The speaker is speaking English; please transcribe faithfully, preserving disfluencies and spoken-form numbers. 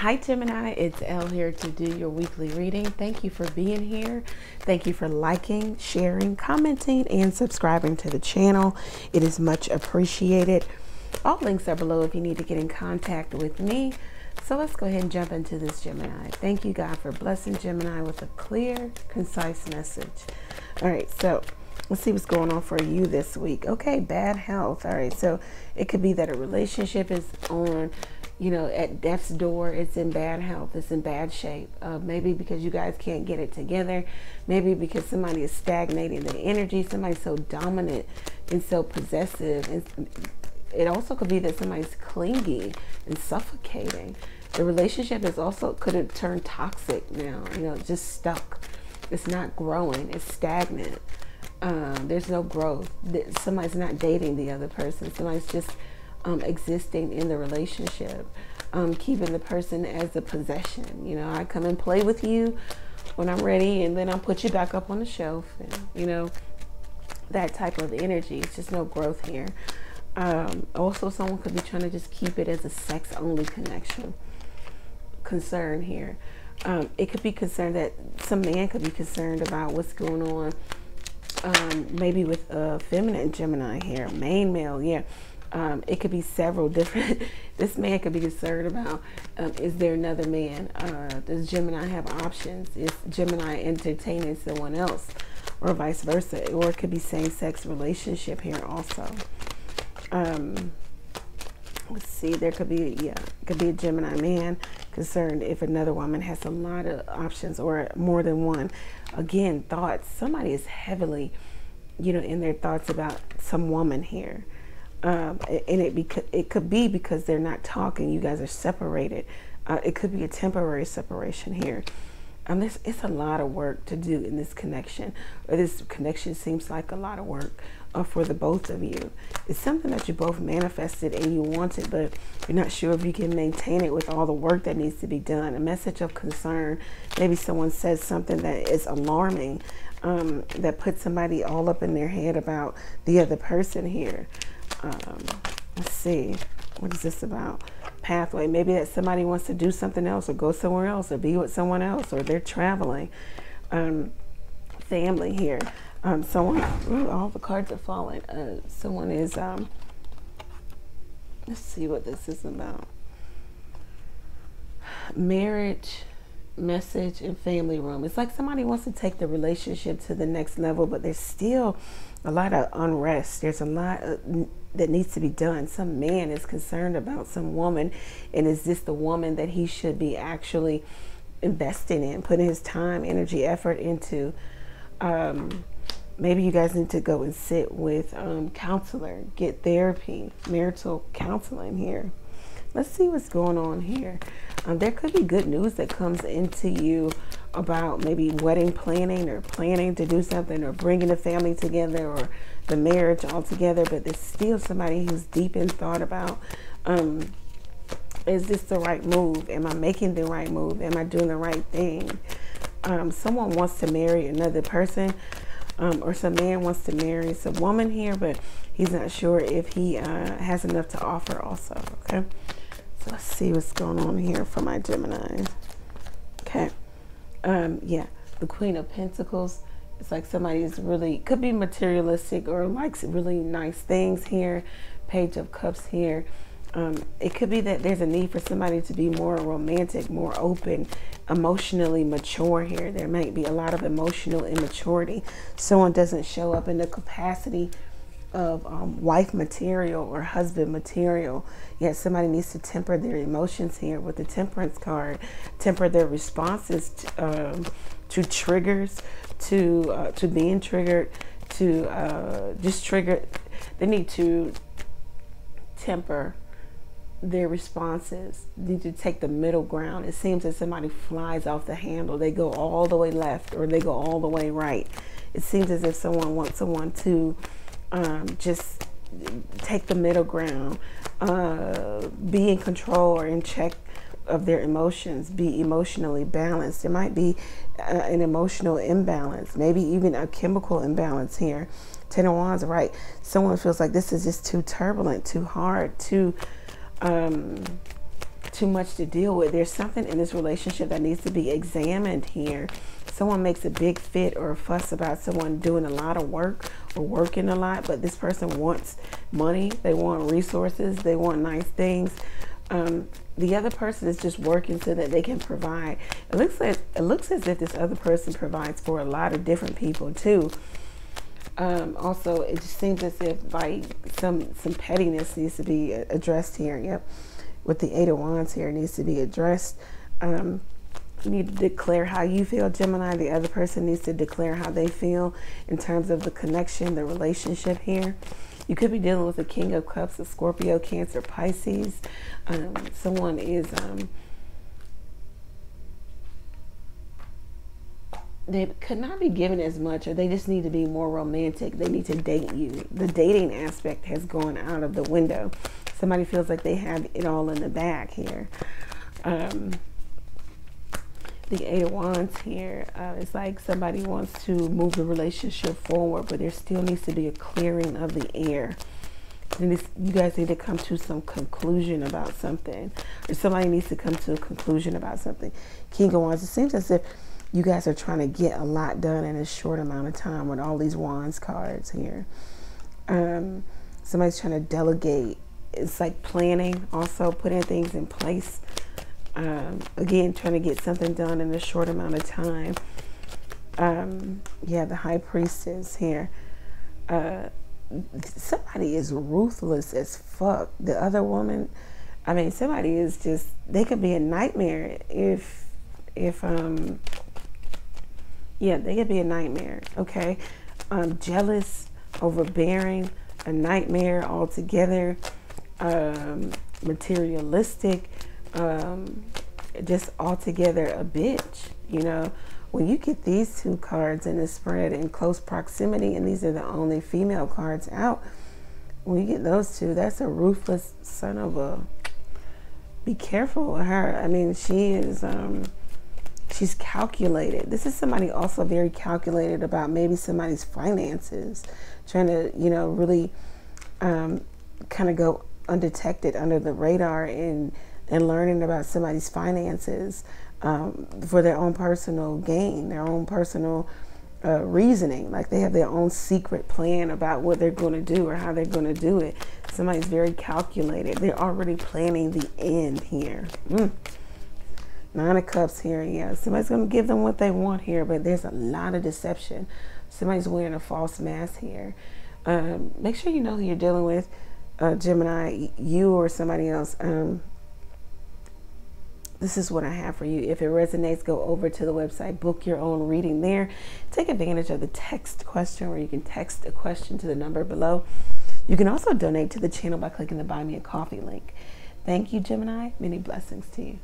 Hi Gemini, it's Elle here to do your weekly reading. Thank you for being here. Thank you for liking, sharing, commenting, and subscribing to the channel. It is much appreciated. All links are below if you need to get in contact with me. So let's go ahead and jump into this, Gemini. Thank you, God, for blessing Gemini with a clear, concise message. All right, so let's see what's going on for you this week. Okay, bad health. All right, so it could be that a relationship is on, you know, at death's door. It's in bad health, it's in bad shape, uh, maybe because you guys can't get it together, maybe because somebody is stagnating the energy, somebody's so dominant and so possessive. And it also could be that somebody's clingy and suffocating. The relationship is also could have turned toxic now, you know, just stuck. It's not growing, it's stagnant. Um, there's no growth. Somebody's not dating the other person, somebody's just Um, existing in the relationship, um, keeping the person as a possession. You know, I come and play with you when I'm ready, and then I'll put you back up on the shelf. And, you know, that type of energy. It's just no growth here. Um, also, someone could be trying to just keep it as a sex-only connection. Concern here. Um, it could be concerned that some man could be concerned about what's going on. Um, maybe with a feminine Gemini here, main male. Yeah. Um, it could be several different, this man could be concerned about, um, is there another man? Uh, does Gemini have options? Is Gemini entertaining someone else, or vice versa? Or it could be same-sex relationship here also. Um, let's see, there could be, yeah, it could be a Gemini man concerned if another woman has a lot of options or more than one. Again, thoughts, somebody is heavily, you know, in their thoughts about some woman here. Um, and it, be, it could be because they're not talking. You guys are separated. Uh, it could be a temporary separation here. Um, this, it's a lot of work to do in this connection. Or this connection seems like a lot of work uh, for the both of you. It's something that you both manifested and you wanted, but you're not sure if you can maintain it with all the work that needs to be done. A message of concern. Maybe someone says something that is alarming, um, that puts somebody all up in their head about the other person here. Um, let's see, what is this about? Pathway. Maybe that somebody wants to do something else, or go somewhere else, or be with someone else, or they're traveling. Um, family here. Um, someone, ooh, all the cards are falling. Uh, someone is, um, let's see what this is about. Marriage, message, and family room. It's like somebody wants to take the relationship to the next level, but there's still a lot of unrest. There's a lot of, that needs to be done. Some man is concerned about some woman, and is this the woman that he should be actually investing in, putting his time, energy, effort into? Um, maybe you guys need to go and sit with um, counselor, get therapy, marital counseling here. Let's see what's going on here. Um, there could be good news that comes into you about maybe wedding planning, or planning to do something, or bringing the family together, or the marriage all together. But there's still somebody who's deep in thought about, um, is this the right move? Am I making the right move? Am I doing the right thing? Um, someone wants to marry another person, um, or some man wants to marry some woman here, but he's not sure if he uh, has enough to offer also, okay? So let's see what's going on here for my Gemini. Okay. Um, yeah, the Queen of Pentacles. It's like somebody's really, could be materialistic, or likes really nice things here. Page of Cups here. Um, it could be that there's a need for somebody to be more romantic, more open, emotionally mature here. There might be a lot of emotional immaturity. Someone doesn't show up in the capacity of um, wife material or husband material. Yet somebody needs to temper their emotions here with the Temperance card. Temper their responses to, um, to triggers, to uh, to being triggered, to uh, just triggered. They need to temper their responses. They need to take the middle ground. It seems that somebody flies off the handle. They go all the way left, or they go all the way right. It seems as if someone wants someone to Um, just take the middle ground, uh, be in control or in check of their emotions, be emotionally balanced. There might be uh, an emotional imbalance, maybe even a chemical imbalance here. Ten of Wands, right? Someone feels like this is just too turbulent, too hard, too, um, too much to deal with. There's something in this relationship that needs to be examined here. Someone makes a big fit or a fuss about someone doing a lot of work or working a lot, but this person wants money, they want resources, they want nice things. Um, the other person is just working so that they can provide. It looks like it looks as if this other person provides for a lot of different people too. Um, also, it just seems as if like some some pettiness needs to be addressed here. Yep, with the Eight of Wands here, it needs to be addressed. Um, you need to declare how you feel, Gemini. The other person needs to declare how they feel in terms of the connection, the relationship here. You could be dealing with the King of Cups, a Scorpio, Cancer, Pisces. Um, someone is, um, they could not be given as much, or they just need to be more romantic. They need to date you. The dating aspect has gone out of the window. Somebody feels like they have it all in the bag here. Um, the Eight of Wands here, uh, it's like somebody wants to move the relationship forward, but there still needs to be a clearing of the air. And this, you guys need to come to some conclusion about something, or somebody needs to come to a conclusion about something. King of Wands, it seems as if you guys are trying to get a lot done in a short amount of time with all these Wands cards here. Um, somebody's trying to delegate. It's like planning, also putting things in place. Um, again, trying to get something done in a short amount of time. Um, yeah, the High Priestess here. Uh, somebody is ruthless as fuck. The other woman, I mean, somebody is just, they could be a nightmare if, if, um, yeah, they could be a nightmare, okay? Um, jealous, overbearing, a nightmare altogether, um, materialistic, um just altogether a bitch. You know, when you get these two cards in the spread in close proximity, and these are the only female cards out, when you get those two, that's a ruthless son of a, be careful with her. I mean, she is, um she's calculated. This is somebody also very calculated about maybe somebody's finances, trying to, you know, really um kind of go undetected, under the radar, and and learning about somebody's finances um, for their own personal gain, their own personal uh, reasoning. Like they have their own secret plan about what they're going to do or how they're going to do it. Somebody's very calculated. They're already planning the end here. Mm. Nine of Cups here, yeah. Somebody's going to give them what they want here, but there's a lot of deception. Somebody's wearing a false mask here. Um, make sure you know who you're dealing with, uh, Gemini, you or somebody else. Um, This is what I have for you. If it resonates, go over to the website, book your own reading there. Take advantage of the text question, where you can text a question to the number below. You can also donate to the channel by clicking the Buy Me a Coffee link. Thank you, Gemini. Many blessings to you.